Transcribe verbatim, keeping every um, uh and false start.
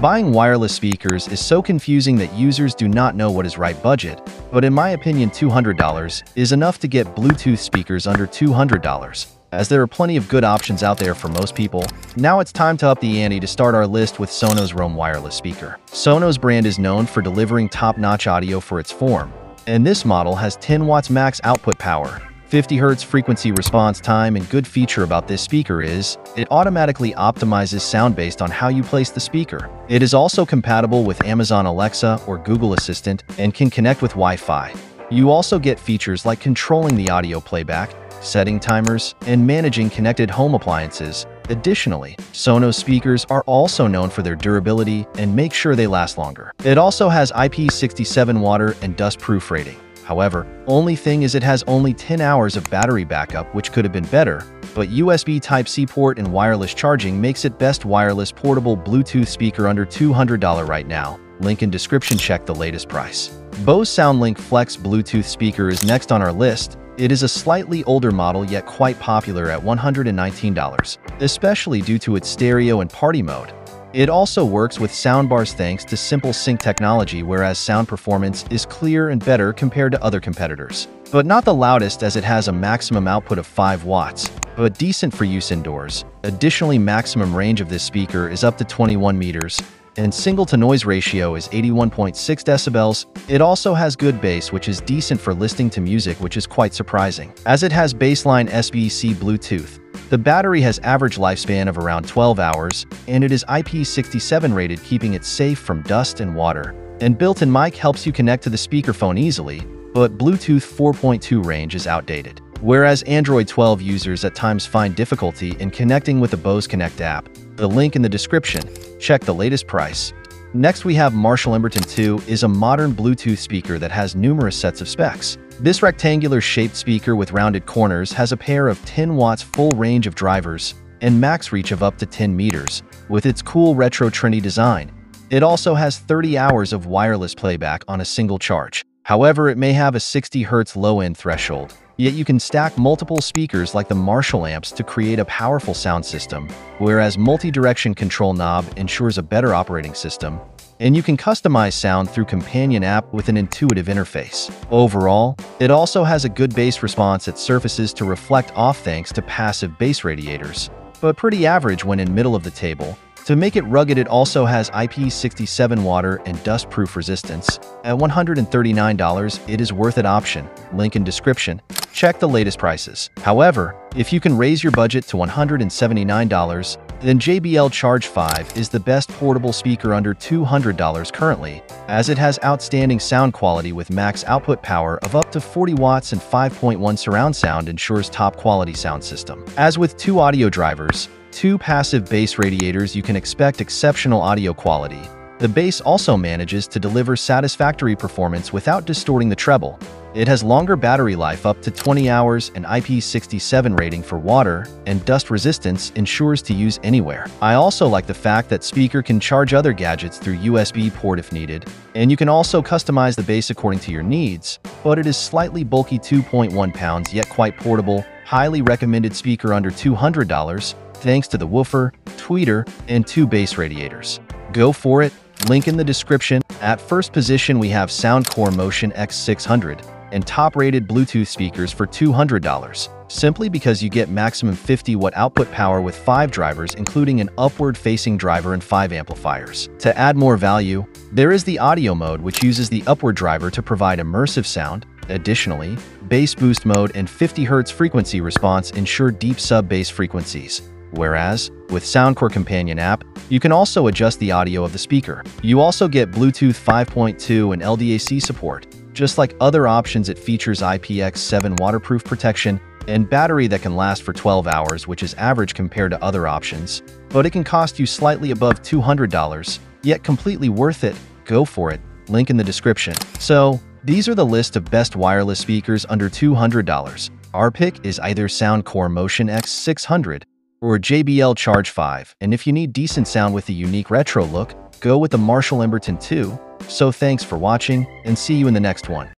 Buying wireless speakers is so confusing that users do not know what is right budget, but in my opinion two hundred dollars is enough to get Bluetooth speakers under two hundred dollars, as there are plenty of good options out there for most people. Now it's time to up the ante to start our list with Sonos Roam wireless speaker. Sonos brand is known for delivering top-notch audio for its form, and this model has ten watts max output power, fifty hertz frequency response time, and good feature about this speaker is, it automatically optimizes sound based on how you place the speaker. It is also compatible with Amazon Alexa or Google Assistant and can connect with Wi-Fi. You also get features like controlling the audio playback, setting timers, and managing connected home appliances. Additionally, Sonos speakers are also known for their durability and make sure they last longer. It also has I P six seven water and dust-proof rating. However, only thing is it has only ten hours of battery backup, which could have been better, but U S B Type-C port and wireless charging makes it best wireless portable Bluetooth speaker under two hundred dollars right now. Link in description, check the latest price. Bose Soundlink Flex Bluetooth speaker is next on our list. It is a slightly older model yet quite popular at one hundred nineteen dollars, especially due to its stereo and party mode. It also works with soundbars thanks to simple sync technology, whereas sound performance is clear and better compared to other competitors. But not the loudest, as it has a maximum output of five watts, but decent for use indoors. Additionally, maximum range of this speaker is up to twenty-one meters, and single-to-noise ratio is eighty-one point six decibels. It also has good bass, which is decent for listening to music, which is quite surprising, as it has baseline S B C Bluetooth. The battery has average lifespan of around twelve hours, and it is I P six seven rated, keeping it safe from dust and water. And built-in mic helps you connect to the speakerphone easily, but Bluetooth four point two range is outdated. Whereas Android twelve users at times find difficulty in connecting with the Bose Connect app. The link in the description, check the latest price. Next we have Marshall Emberton two is a modern Bluetooth speaker that has numerous sets of specs. This rectangular-shaped speaker with rounded corners has a pair of ten watts full range of drivers and max reach of up to ten meters, with its cool retro Trini design. It also has thirty hours of wireless playback on a single charge. However, it may have a sixty hertz low-end threshold, yet you can stack multiple speakers like the Marshall amps to create a powerful sound system, whereas multi-direction control knob ensures a better operating system. And you can customize sound through companion app with an intuitive interface. Overall, it also has a good bass response at surfaces to reflect off thanks to passive bass radiators, but pretty average when in middle of the table. To make it rugged, it also has I P six seven water and dust-proof resistance. At one hundred thirty-nine dollars, it is worth it option. Link in description, check the latest prices. However, if you can raise your budget to one hundred seventy-nine dollars, then J B L Charge five is the best portable speaker under two hundred dollars currently, as it has outstanding sound quality with max output power of up to forty watts and five point one surround sound ensures top quality sound system. As with two audio drivers, two passive bass radiators, you can expect exceptional audio quality. The bass also manages to deliver satisfactory performance without distorting the treble. It has longer battery life up to twenty hours, and I P six seven rating for water and dust resistance ensures to use anywhere. I also like the fact that speaker can charge other gadgets through U S B port if needed, and you can also customize the bass according to your needs, but it is slightly bulky, two point one pounds, yet quite portable, highly recommended speaker under two hundred dollars, thanks to the woofer, tweeter, and two bass radiators. Go for it, link in the description. At first position we have Soundcore Motion X six hundred, and top-rated Bluetooth speakers for two hundred dollars, simply because you get maximum fifty watt output power with five drivers, including an upward-facing driver and five amplifiers. To add more value, there is the audio mode, which uses the upward driver to provide immersive sound. Additionally, bass boost mode and fifty hertz frequency response ensure deep sub-bass frequencies. Whereas, with Soundcore Companion app, you can also adjust the audio of the speaker. You also get Bluetooth five point two and L D A C support. Just like other options, it features I P X seven waterproof protection and battery that can last for twelve hours, which is average compared to other options, but it can cost you slightly above two hundred dollars, yet completely worth it. Go for it, link in the description. So, these are the list of best wireless speakers under two hundred dollars. Our pick is either Soundcore Motion X six hundred, or J B L Charge five, and if you need decent sound with a unique retro look, go with the Marshall Emberton two. So thanks for watching, and see you in the next one.